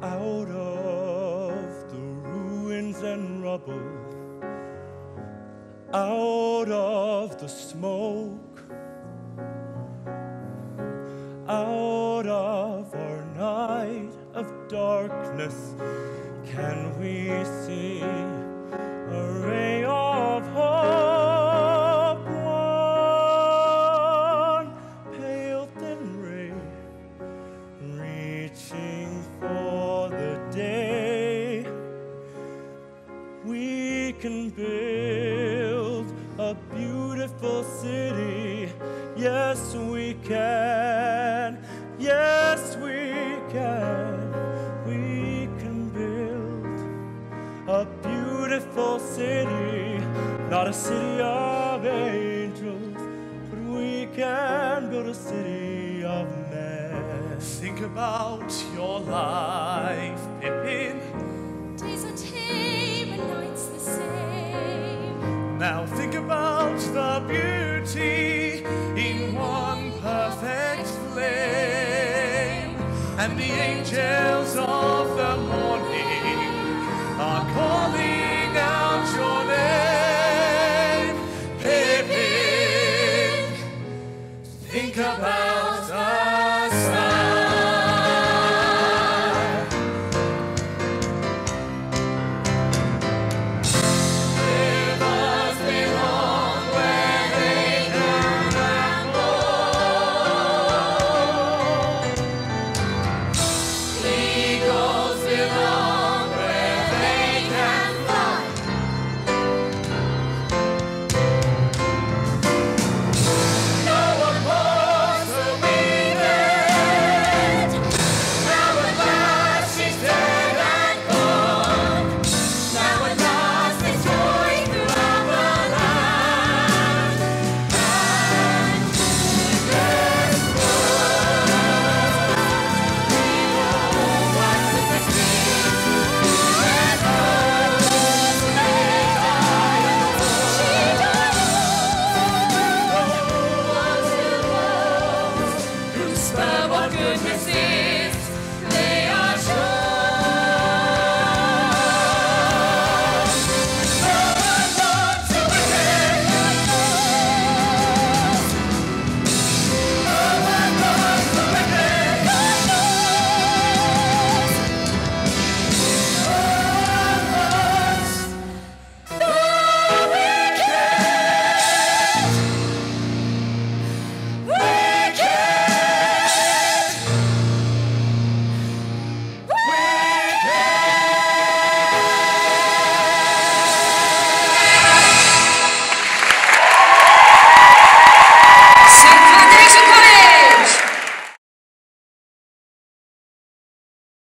Out of the ruins and rubble, out of the smoke, out of our night of darkness, can we see a ray of hope? One pale thin ray reaching for day. We can build a beautiful city. Yes, we can. Yes, we can. We can build a beautiful city, not a city of angels, but we can build a city of men. Think about your life, Pippin. Days are tame and nights the same. Now think about the beauty in one perfect flame, and the angel